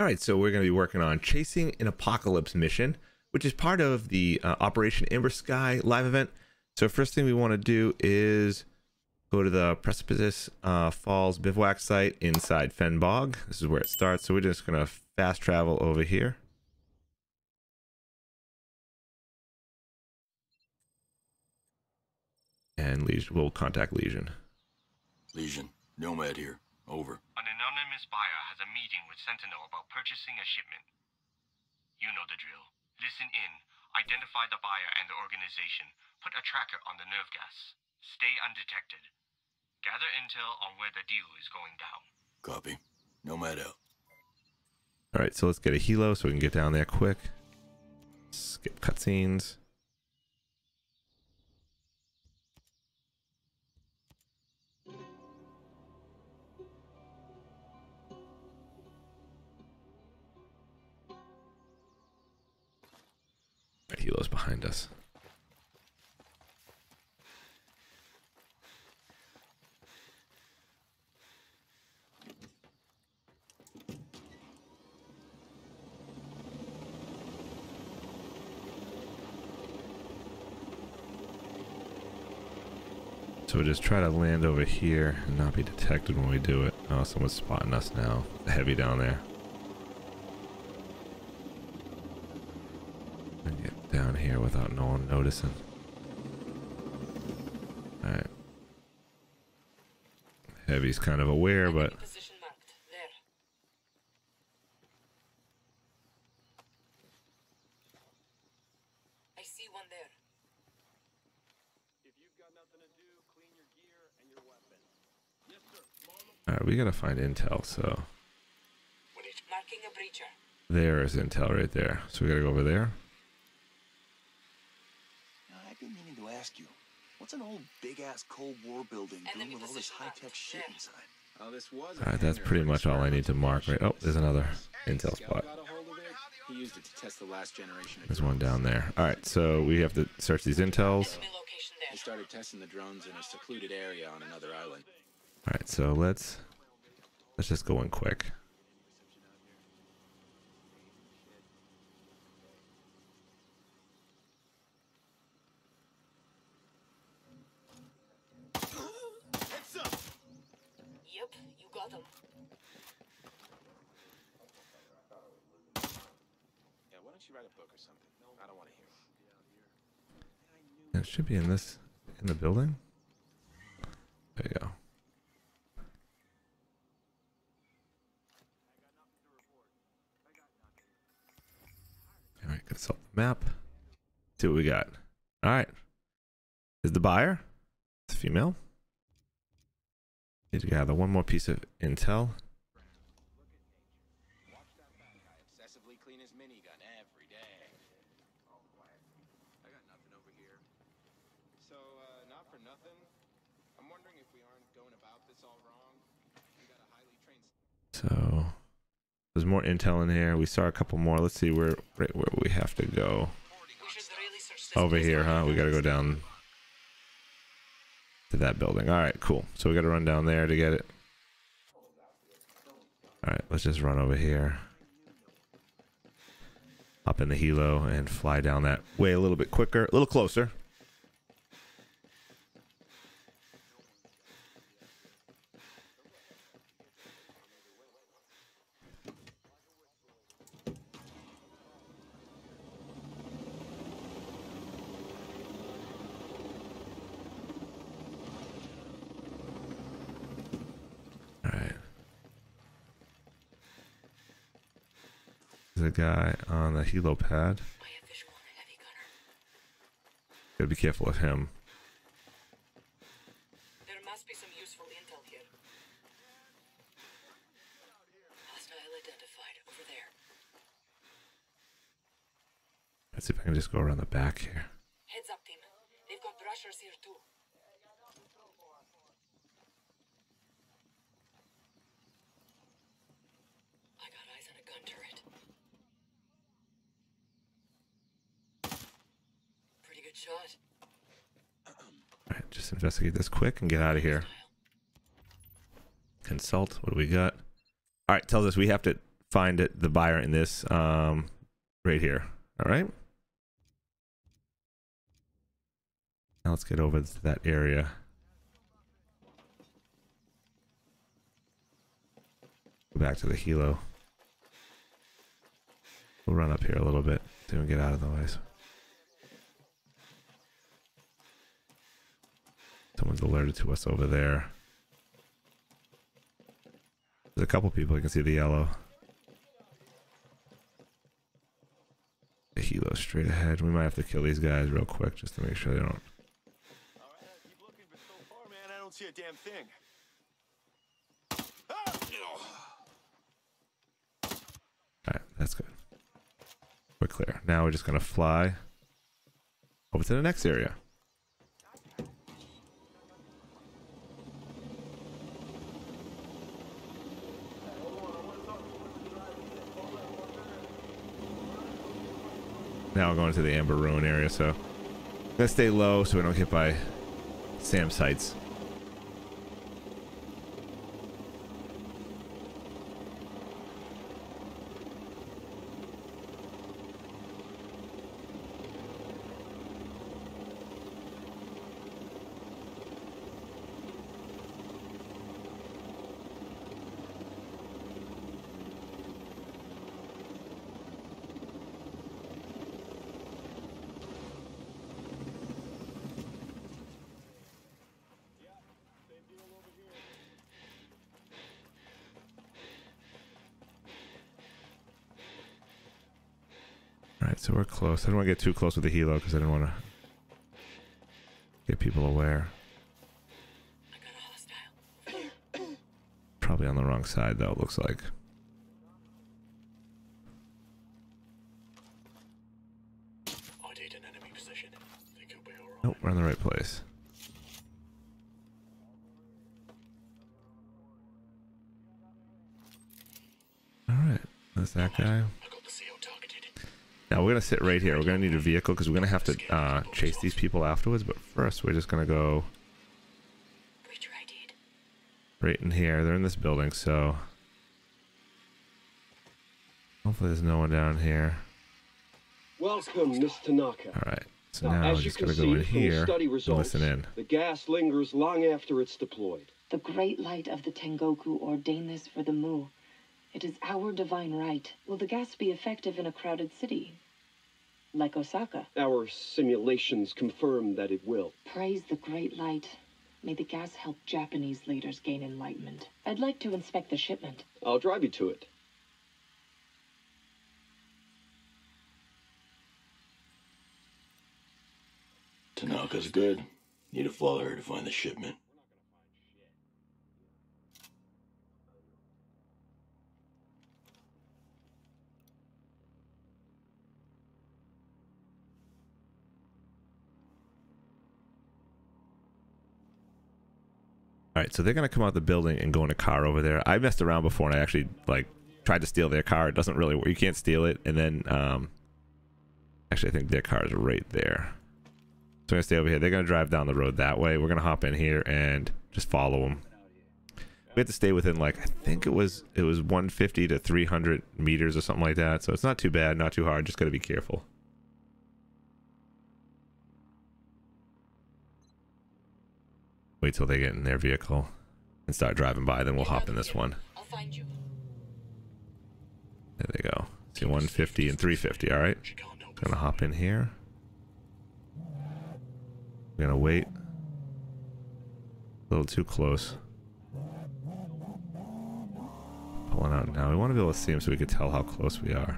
All right, so we're going to be working on Chasing an Apocalypse mission, which is part of the Operation Amber Sky live event. So first thing we want to do is go to the Precipice Falls bivouac site inside Fenbog. This is where it starts. So we're just going to fast travel over here. And Lesion, we'll contact Lesion. Lesion, Nomad here. Over. An anonymous buyer has a meeting with Sentinel about purchasing a shipment. You know the drill. Listen in, identify the buyer and the organization, put a tracker on the nerve gas. Stay undetected. Gather intel on where the deal is going down. Copy. Nomad out. All right, so let's get a helo so we can get down there quick. Skip cutscenes. Helo's behind us. So we'll just try to land over here and not be detected when we do it. Oh, someone's spotting us now. The heavy down there. Down here without no one noticing. All right. Heavy's kind of aware, but I see one there. If you've got nothing to do, clean your gear and your weapon. Yes, sir. All right, we gotta find intel. So marking a breacher. There is intel right there. So we gotta go over there. Ask you, what's an old big-ass Cold War building doing with all this high-tech shit inside? Oh, this was all right, that's pretty much all I need to mark, right? Oh, there's another intel spot. He used it to test the last generation. There's one down there. All right, so we have to search these intels. They started testing the drones in a secluded area on another island. All right, so let's just go in quick. It should be in this, in the building. There you go. All right, consult the map. See what we got. All right. Is the buyer? It's a female. Need to gather one more piece of intel. So there's more intel in here. We saw a couple more. Let's see where we have to go. Over here, huh? We got to go down to that building. All right, cool. So we got to run down there to get it. All right, let's just run over here. Up in the helo and fly down that way a little bit quicker, a little closer. A guy on the helo pad. Gotta be careful of him. There must be some useful intel here. Hostile identified over there. Let's see if I can just go around the back here. Heads up, team. They've got rushers here too. Alright, just investigate this quick and get out of here. Consult, what do we got? Alright, tells us we have to find it, the buyer in this right here. All right. Now let's get over to that area. Go back to the Hilo. We'll run up here a little bit to get out of the noise. Someone's alerted to us over there. There's a couple people. You can see the yellow. The Hilo straight ahead. We might have to kill these guys real quick just to make sure they don't. All right, I keep looking, but so far, man, I don't see a damn thing. All right, that's good. We're clear. Now we're just gonna fly over to the next area. Now we're going to the Amber Ruin area, so let's stay low so we don't get hit by SAM sites. So we're close. I didn't want to get too close with the Hilo because I didn't want to get people aware. Probably on the wrong side though, it looks like. Nope, we're in the right place. Alright, that's that guy. Now we're going to sit right here. We're going to need a vehicle because we're going to have to chase these people afterwards. But first, we're just going to go right in here. They're in this building, so hopefully there's no one down here. Welcome, Miss Tanaka. All right. So now we're just going to go in here and listen in. The gas lingers long after it's deployed. The great light of the Tengoku ordained this for the Mu. It is our divine right. Will the gas be effective in a crowded city? Like Osaka? Our simulations confirm that it will. Praise the great light. May the gas help Japanese leaders gain enlightenment. I'd like to inspect the shipment. I'll drive you to it. Tanaka's good. Need to follow her to find the shipment. All right, so they're gonna come out the building and go in a car over there. I messed around before and I actually like tried to steal their car. It doesn't really work. You can't steal it. And then actually I think their car is right there. So I'm gonna stay over here. They're gonna drive down the road that way. We're gonna hop in here and just follow them. We have to stay within like I think it was 150 to 300 meters or something like that. So it's not too bad, not too hard. Just gotta be careful. Wait till they get in their vehicle and start driving by, then we'll hop in this one. I'll find you. There they go. See, 150 and 350, all right? Gonna hop in here. We're gonna wait. A little too close. Pulling out now. We want to be able to see them so we can tell how close we are.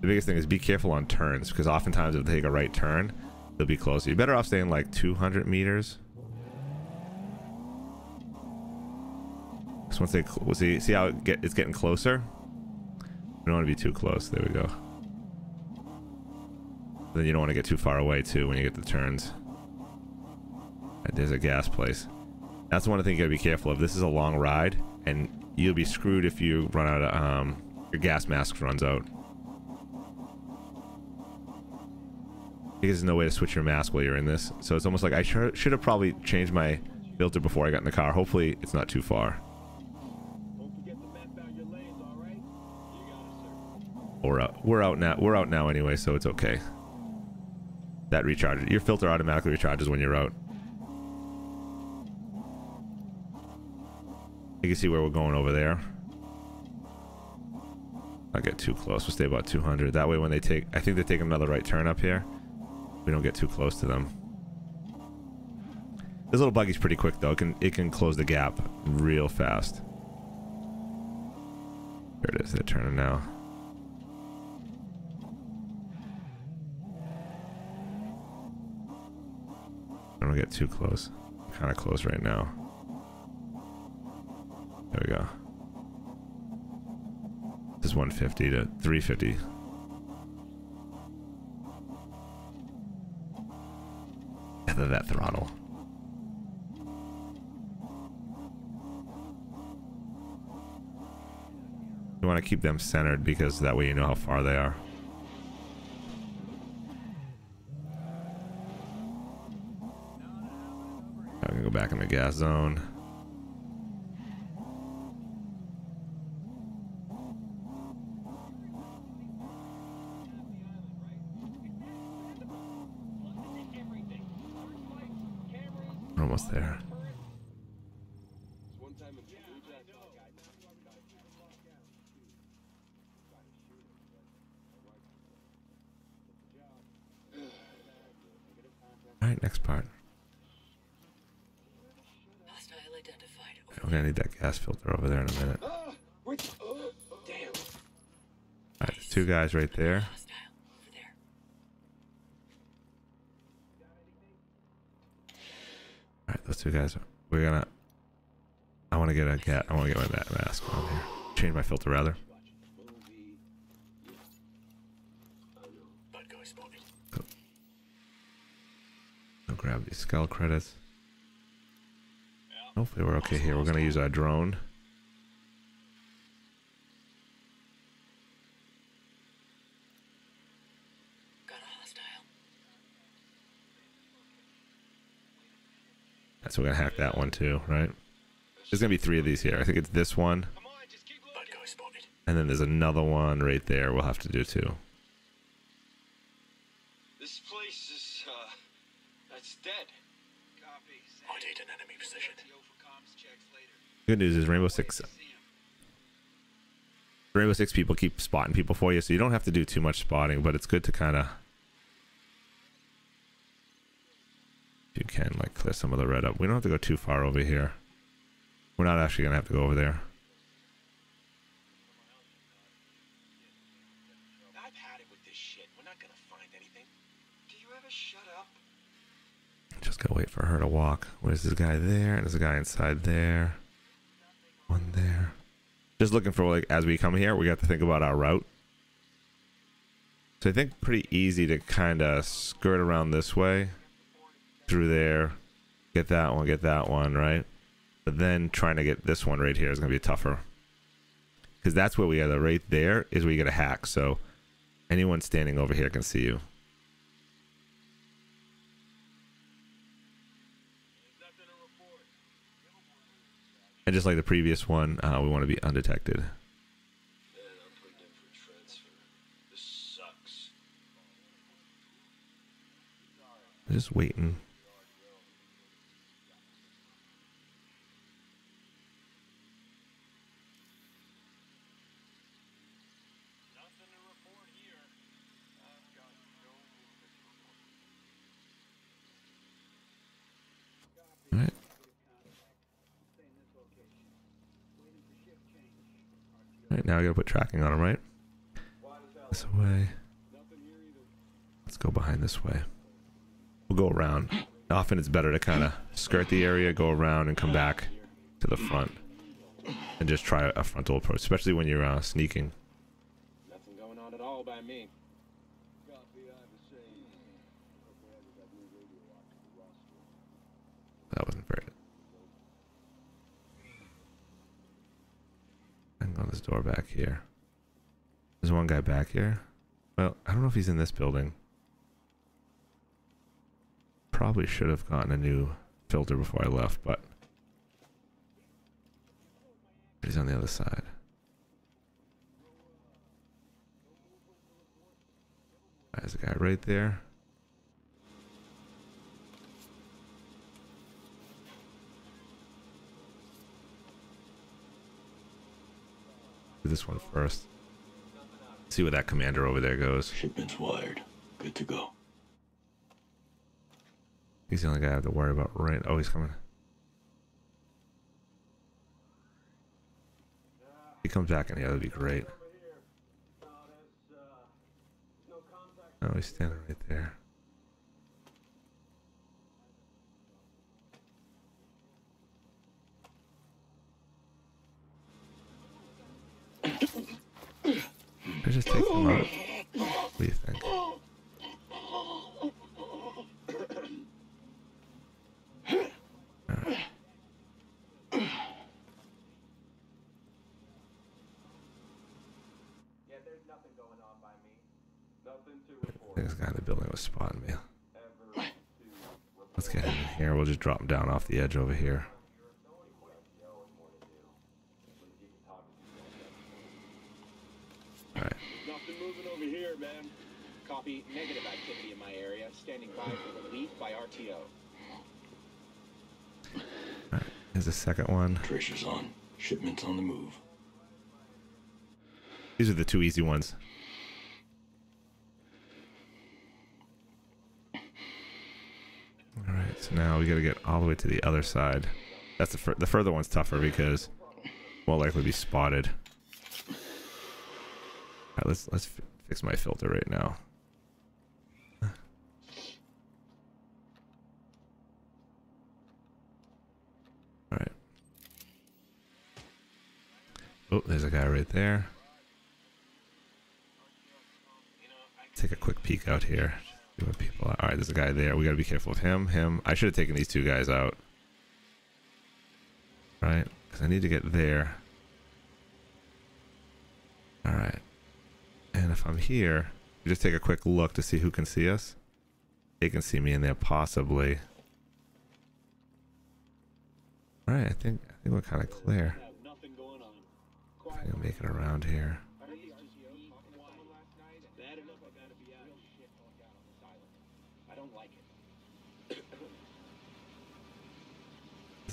The biggest thing is be careful on turns, because oftentimes if they take a right turn, they'll be closer. You're better off staying like 200 meters. Because once they see how it's getting closer. We don't want to be too close. There we go. Then you don't want to get too far away too when you get the turns. Right, there's a gas place. That's one thing you got to be careful of. This is a long ride, and you'll be screwed if you run out of your gas mask runs out. Because there's no way to switch your mask while you're in this. So it's almost like I should have probably changed my filter before I got in the car. Hopefully it's not too far. Or we're out now. We're out now anyway, so it's okay. That recharges. Your filter automatically recharges when you're out. You can see where we're going over there. I'll get too close. We'll stay about 200. That way when they take... I think they take another right turn up here. We don't get too close to them. This little buggy's pretty quick, though. It can close the gap real fast. There it is. They're turning now. I don't get too close. Kind of close right now. There we go. This is 150 to 350. Tether that throttle. You want to keep them centered because that way you know how far they are. I'm going to go back in the gas zone. Almost there. All right, next part. I'm gonna need that gas filter over there in a minute. All right, there's two guys right there. Alright, those two guys, we're gonna... I wanna get my mask on here. Change my filter, rather. Cool. I'll grab these skull credits. Hopefully we're okay here. We're gonna use our drone. So we're gonna hack that one too, right? There's gonna be three of these here. I think it's this one, and then there's another one right there. We'll have to do too. This place is that's dead. Copy. An enemy position. Good news is Rainbow Six people keep spotting people for you, so you don't have to do too much spotting. But it's good to kind of. You can like clear some of the red up. We don't have to go too far over here. We're not actually gonna have to go over there. I've had it with this shit. We're not gonna find anything. Do you ever shut up? Just gotta wait for her to walk. Where's this guy there? And there's a guy inside there. One there. Just looking for like as we come here, we got to think about our route. So I think pretty easy to kind of skirt around this way. Through there, get that one, right? But then trying to get this one right here is gonna be tougher. Because that's where we gotta, right there is where you gotta hack, so anyone standing over here can see you. And just like the previous one, we wanna be undetected. Just waiting. All right, now I gotta put tracking on him, right? This way. Let's go behind this way. We'll go around. Often it's better to kind of skirt the area, go around, and come back to the front, and just try a frontal approach, especially when you're sneaking. Nothing going on at all by me. That wasn't very good. On this door back here. There's one guy back here. Well, I don't know if he's in this building. Probably should have gotten a new filter before I left, but he's on the other side. There's a guy right there. Do this one first. See where that commander over there goes. Shipment's wired. Good to go. He's the only guy I have to worry about, right? Oh, he's coming. He comes back in here, that'd be great. Oh, he's standing right there. I just take them out. What do you think? Spotting me. Let's get him in here. We'll just drop him down off the edge over here. All right. Nothing moving over here, man. Copy. Negative activity in my area. Standing by for relief by RTO. All right. Here's the second one. Tracers on. Shipments on the move. These are the two easy ones. So now we got to get all the way to the other side. That's the further one's tougher because more likely be spotted. All right, let's fix my filter right now. All right. Oh, there's a guy right there. Take a quick peek out here. People. All right, there's a guy there. We gotta be careful of him. I should have taken these two guys out, right? Because I need to get there. All right, and if I'm here, you just take a quick look to see who can see us. They can see me in there possibly. All right, I think we're kind of clear. I'm gonna make it around here.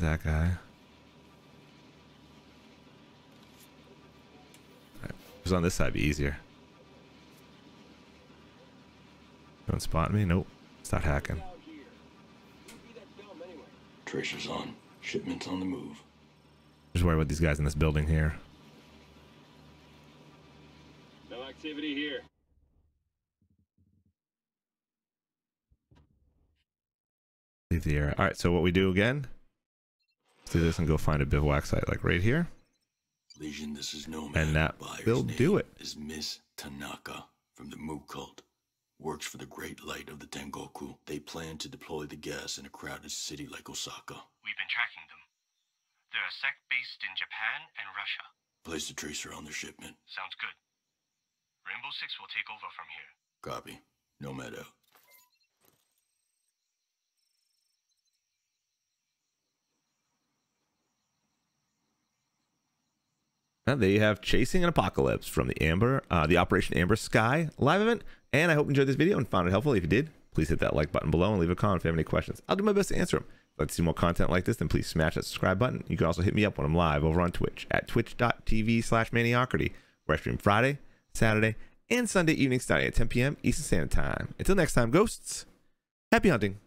That guy. Right. Who's on this side be easier. Don't spot me? Nope. Start hacking. Tracers on. Shipments on the move. Just worry about these guys in this building here. No activity here. Leave the area. Alright, so what we do again? Do this and go find a bivouac site like right here. Lesion, this is Nomad. And that buyer's will do it. Is Miss Tanaka from the Mu cult. Works for the Great Light of the Tengoku. They plan to deploy the gas in a crowded city like Osaka. We've been tracking them. They're a sect based in Japan and Russia. Place a tracer on their shipment. Sounds good. Rainbow Six will take over from here. Copy. Nomad out. There you have Chasing an Apocalypse from the Operation Amber Sky live event. And I hope you enjoyed this video and found it helpful. If you did, please hit that like button below and leave a comment if you have any questions. I'll do my best to answer them. If you'd like to see more content like this, then please smash that subscribe button. You can also hit me up when I'm live over on Twitch at twitch.tv/maniocrity, where I stream Friday, Saturday, and Sunday evening starting at 10 p.m. Eastern Standard Time. Until next time, ghosts, happy hunting.